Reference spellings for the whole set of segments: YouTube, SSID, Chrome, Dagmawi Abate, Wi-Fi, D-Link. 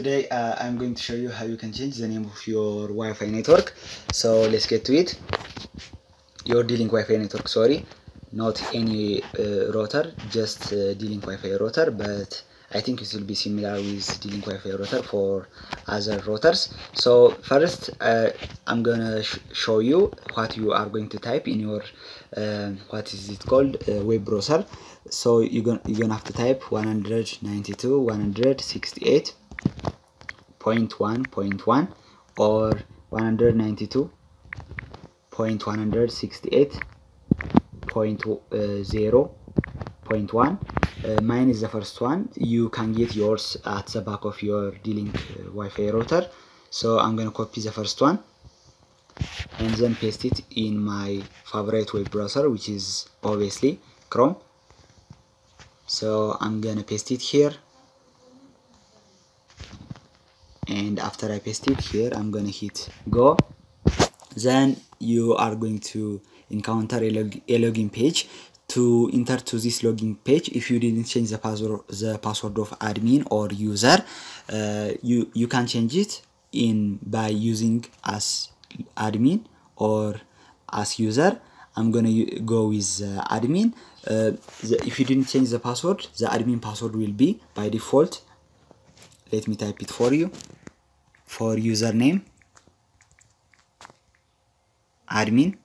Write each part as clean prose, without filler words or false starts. Today I'm going to show you how you can change the name of your Wi-Fi network. So let's get to it. Your D-Link Wi-Fi network, sorry, not any router, just D-Link Wi-Fi router, but I think it will be similar with D-Link Wi-Fi router for other routers. So first I'm gonna show you what you are going to type in your what is it called web browser. So you're gonna have to type 192.168.1.1 or 192.168.0.1. Mine is the first one. You can get yours at the back of your D-Link Wi-Fi router. So I'm gonna copy the first one and then paste it in my favorite web browser, which is obviously Chrome. So I'm gonna paste it here, and after I paste it here I'm gonna hit go. Then you are going to encounter a login page. To enter to this login page, if you didn't change the password of admin or user, you can change it by using as admin or as user. I'm gonna go with admin. If you didn't change the password, the admin password will be by default. Let me type it for you. For username, admin.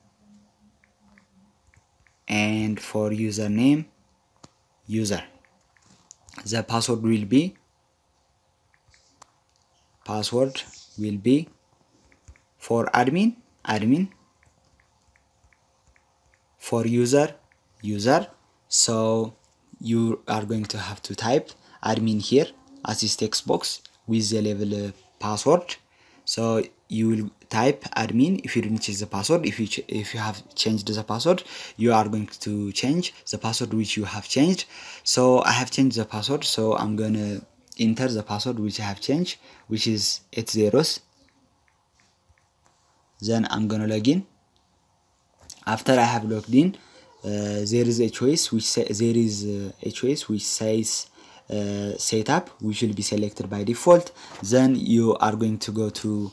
And for username, user. The password will be for admin, admin, for user, user. So you are going to have to type admin here as this text box with the level password. So you will type admin if you didn't change the password. If you have changed the password, you are going to change the password which you have changed. So I have changed the password, so I'm gonna enter the password which I have changed, which is 8 zeros. Then I'm gonna log in. After I have logged in, there is a choice which says setup, which will be selected by default. Then you are going to go to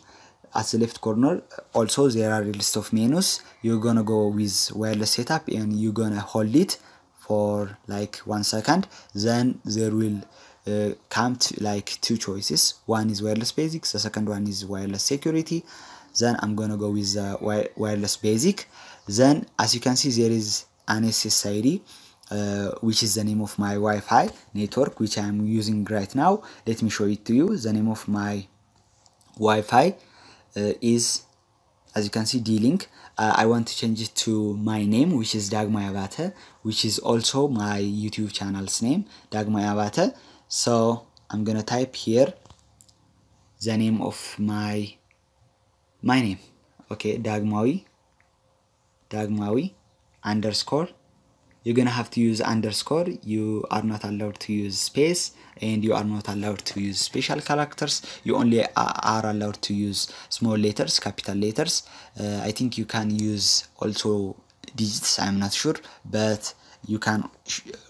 at the left corner. Also there are a list of menus. You're gonna go with wireless setup and you're gonna hold it for like 1 second. Then there will come like two choices. One is wireless basics, the second one is wireless security. Then I'm gonna go with wireless basic. Then as you can see, there is an SSID, which is the name of my Wi-Fi network which I'm using right now. Let me show it to you. The name of my Wi-Fi is, as you can see, D-Link. I want to change it to my name, which is Dagmawi Abate, which is also my YouTube channel's name, Dagmawi Abate. So I'm gonna type here the name of my name. Okay, Dagmawi underscore. You're gonna have to use underscore. You are not allowed to use space, and you are not allowed to use special characters. You only are allowed to use small letters, capital letters. I think you can use also digits, I'm not sure, but you can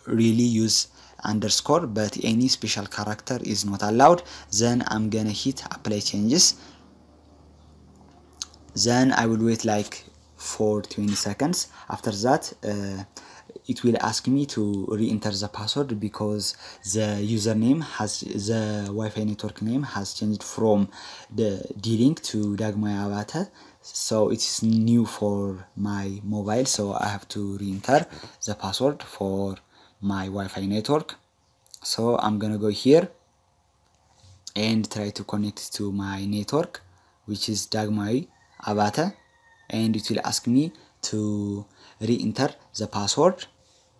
really use underscore, but any special character is not allowed. Then I'm gonna hit apply changes. Then I will wait like for 20 seconds. After that, it will ask me to re-enter the password because the username has, the Wi-Fi network name has changed from the D-Link to Dagmawi Abate. So it's new for my mobile, so I have to re-enter the password for my Wi-Fi network. So I'm gonna go here and try to connect to my network, which is Dagmawi Abate, and it will ask me to re-enter the password,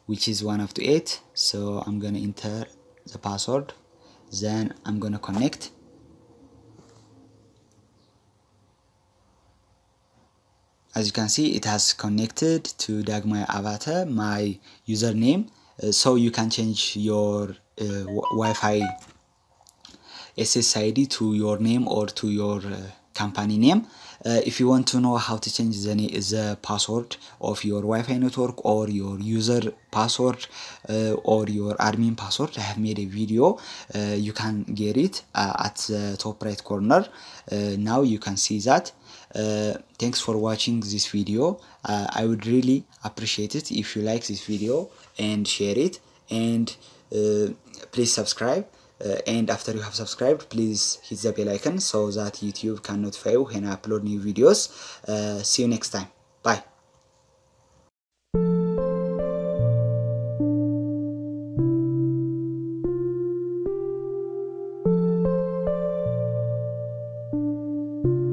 which is 128. So I'm gonna enter the password, then I'm gonna connect. As you can see, it has connected to Dagmawi Abate, my username. So you can change your Wi-Fi SSID to your name or to your company name. If you want to know how to change the password of your Wi-Fi network or your user password or your admin password, I have made a video. You can get it at the top right corner. Now you can see that. Thanks for watching this video. I would really appreciate it if you like this video and share it, and please subscribe. And after you have subscribed, please hit the bell icon so that YouTube can notify you when I upload new videos. See you next time.